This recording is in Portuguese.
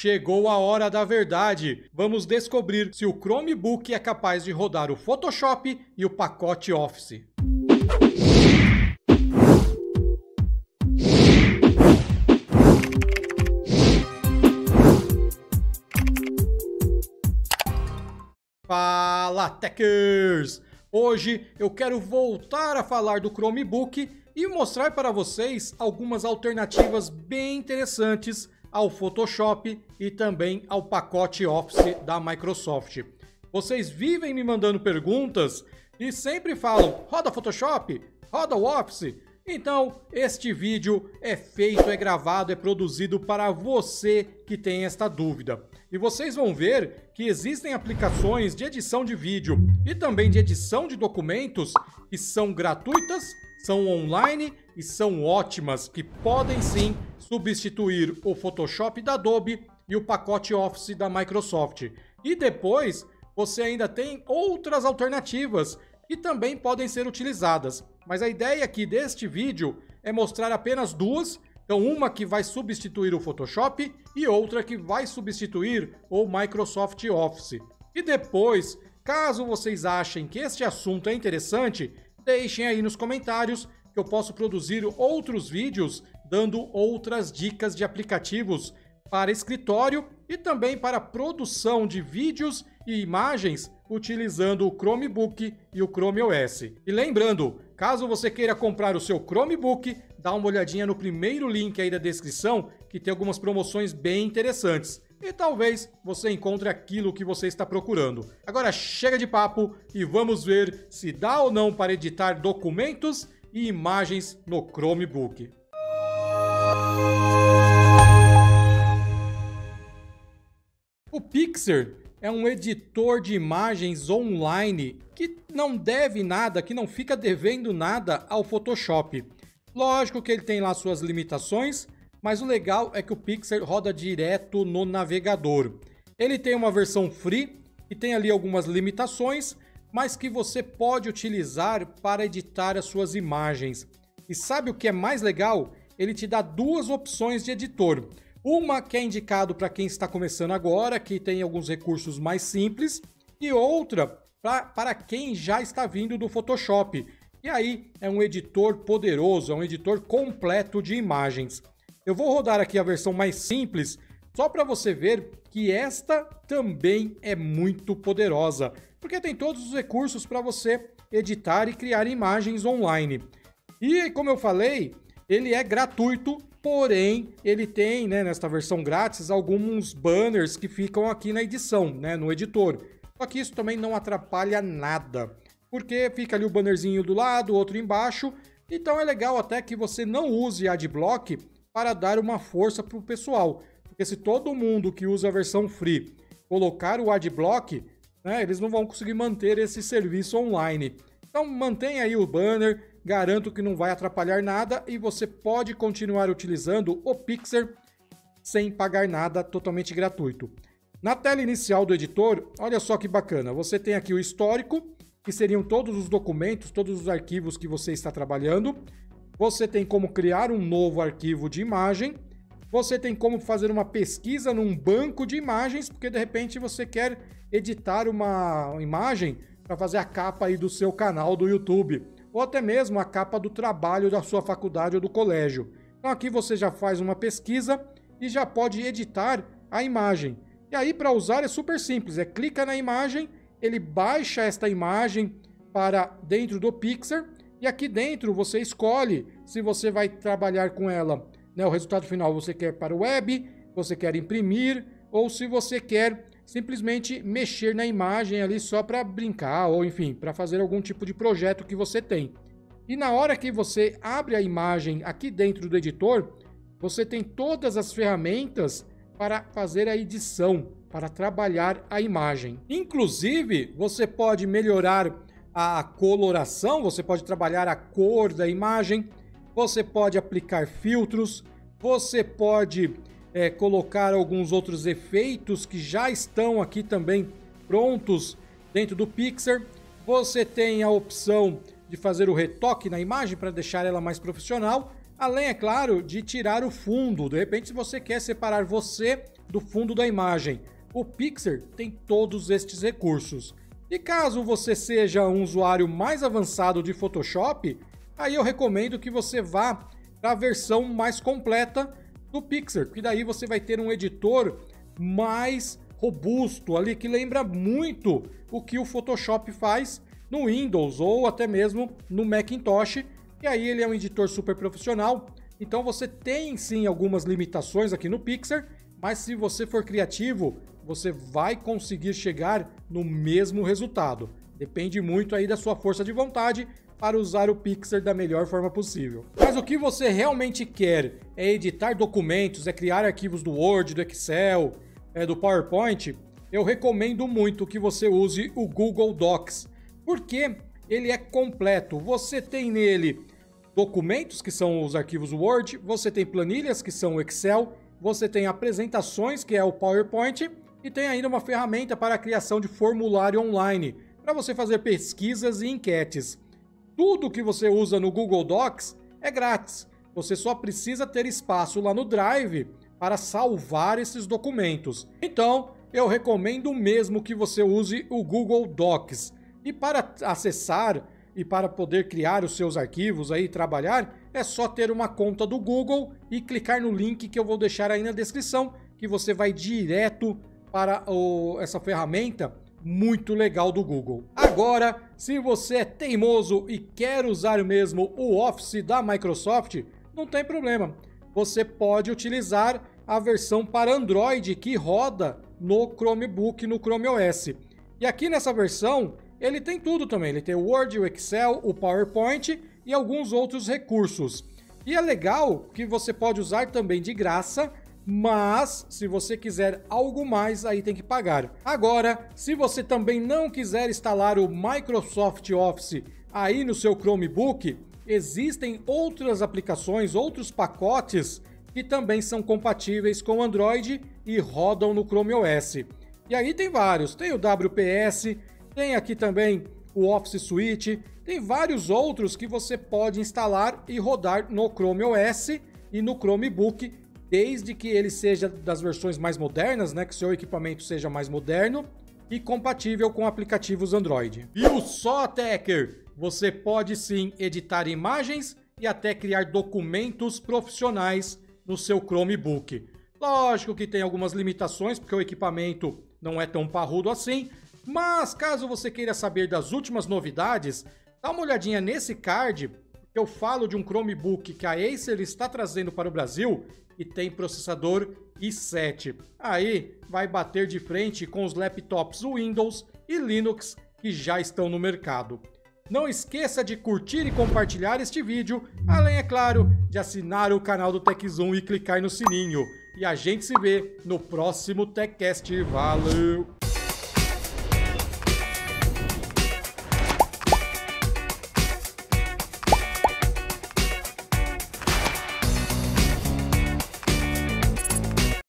Chegou a hora da verdade! Vamos descobrir se o Chromebook é capaz de rodar o Photoshop e o pacote Office. Fala, Techers! Hoje eu quero voltar a falar do Chromebook e mostrar para vocês algumas alternativas bem interessantes ao Photoshop e também ao pacote Office da Microsoft. Vocês vivem me mandando perguntas e sempre falam, roda Photoshop, roda o Office. Então, este vídeo é feito, é gravado, é produzido para você que tem esta dúvida. E vocês vão ver que existem aplicações de edição de vídeo e também de edição de documentos que são gratuitas, são online e são ótimas, que podem sim substituir o Photoshop da Adobe e o pacote Office da Microsoft. E depois, você ainda tem outras alternativas que também podem ser utilizadas. Mas a ideia aqui deste vídeo é mostrar apenas duas. Então, uma que vai substituir o Photoshop e outra que vai substituir o Microsoft Office. E depois, caso vocês achem que este assunto é interessante, deixem aí nos comentários que eu posso produzir outros vídeos dando outras dicas de aplicativos para escritório e também para produção de vídeos e imagens utilizando o Chromebook e o Chrome OS. E lembrando, caso você queira comprar o seu Chromebook, dá uma olhadinha no primeiro link aí da descrição, que tem algumas promoções bem interessantes. E talvez você encontre aquilo que você está procurando. Agora chega de papo e vamos ver se dá ou não para editar documentos e imagens no Chromebook. O Pixlr é um editor de imagens online que não deve nada, que não fica devendo nada ao Photoshop. Lógico que ele tem lá suas limitações, mas o legal é que o Pixlr roda direto no navegador. Ele tem uma versão free e tem ali algumas limitações, mas que você pode utilizar para editar as suas imagens. E sabe o que é mais legal? Ele te dá duas opções de editor. Uma que é indicado para quem está começando agora, que tem alguns recursos mais simples, e outra para quem já está vindo do Photoshop. E aí é um editor poderoso, é um editor completo de imagens. Eu vou rodar aqui a versão mais simples, só para você ver que esta também é muito poderosa, porque tem todos os recursos para você editar e criar imagens online. E como eu falei, ele é gratuito, porém ele tem, nesta versão grátis, alguns banners que ficam aqui na edição, no editor. Só que isso também não atrapalha nada, porque fica ali o bannerzinho do lado, outro embaixo. Então é legal até que você não use Adblock para dar uma força para o pessoal, porque se todo mundo que usa a versão free colocar o Adblock, eles não vão conseguir manter esse serviço online. Então mantenha aí o banner. Garanto que não vai atrapalhar nada e você pode continuar utilizando o Pixlr sem pagar nada, totalmente gratuito. Na tela inicial do editor, olha só que bacana, você tem aqui o histórico, que seriam todos os documentos, todos os arquivos que você está trabalhando. Você tem como criar um novo arquivo de imagem. Você tem como fazer uma pesquisa num banco de imagens, porque de repente você quer editar uma imagem para fazer a capa aí do seu canal do YouTube, ou até mesmo a capa do trabalho da sua faculdade ou do colégio. Então aqui você já faz uma pesquisa e já pode editar a imagem. E aí para usar é super simples, clica na imagem, ele baixa esta imagem para dentro do Pixlr e aqui dentro você escolhe se você vai trabalhar com ela, o resultado final você quer para o web, você quer imprimir ou se você quer simplesmente mexer na imagem ali só para brincar ou enfim, para fazer algum tipo de projeto que você tem. E na hora que você abre a imagem aqui dentro do editor, você tem todas as ferramentas para fazer a edição, para trabalhar a imagem. Inclusive, você pode melhorar a coloração, você pode trabalhar a cor da imagem, você pode aplicar filtros, você pode colocar alguns outros efeitos que já estão aqui também prontos dentro do Pixlr. Você tem a opção de fazer o retoque na imagem para deixar ela mais profissional, além, é claro, de tirar o fundo. De repente, se você quer separar você do fundo da imagem. O Pixlr tem todos estes recursos. E caso você seja um usuário mais avançado de Photoshop, aí eu recomendo que você vá para a versão mais completa do Pixlr, porque daí você vai ter um editor mais robusto ali, que lembra muito o que o Photoshop faz no Windows ou até mesmo no Macintosh, e aí ele é um editor super profissional. Então você tem sim algumas limitações aqui no Pixlr, mas se você for criativo, você vai conseguir chegar no mesmo resultado. Depende muito aí da sua força de vontade para usar o Pixlr da melhor forma possível. Mas o que você realmente quer é editar documentos, é criar arquivos do Word, do Excel, do PowerPoint, eu recomendo muito que você use o Google Docs, porque ele é completo. Você tem nele documentos, que são os arquivos Word, você tem planilhas, que são o Excel, você tem apresentações, que é o PowerPoint, e tem ainda uma ferramenta para a criação de formulário online, para você fazer pesquisas e enquetes. Tudo que você usa no Google Docs é grátis. Você só precisa ter espaço lá no Drive para salvar esses documentos. Então, eu recomendo mesmo que você use o Google Docs. E para acessar e para poder criar os seus arquivos aí e trabalhar, é só ter uma conta do Google e clicar no link que eu vou deixar aí na descrição, que você vai direto para essa ferramenta muito legal do Google. Agora, se você é teimoso e quer usar mesmo o Office da Microsoft, não tem problema. Você pode utilizar a versão para Android que roda no Chromebook, no Chrome OS. E aqui nessa versão, ele tem tudo também. Ele tem o Word, o Excel, o PowerPoint e alguns outros recursos. E é legal que você pode usar também de graça, mas se você quiser algo mais, aí tem que pagar. Agora, se você também não quiser instalar o Microsoft Office aí no seu Chromebook, existem outras aplicações, outros pacotes que também são compatíveis com Android e rodam no Chrome OS. E aí tem vários, tem o WPS, tem aqui também o Office Suite, tem vários outros que você pode instalar e rodar no Chrome OS e no Chromebook, desde que ele seja das versões mais modernas, né, que seu equipamento seja mais moderno e compatível com aplicativos Android. E o Sotecker? Você pode sim editar imagens e até criar documentos profissionais no seu Chromebook. Lógico que tem algumas limitações, porque o equipamento não é tão parrudo assim, mas caso você queira saber das últimas novidades, dá uma olhadinha nesse card, que eu falo de um Chromebook que a Acer está trazendo para o Brasil e tem processador i7. Aí vai bater de frente com os laptops Windows e Linux que já estão no mercado. Não esqueça de curtir e compartilhar este vídeo, além, é claro, de assinar o canal do TechZoom e clicar no sininho. E a gente se vê no próximo TechCast. Valeu!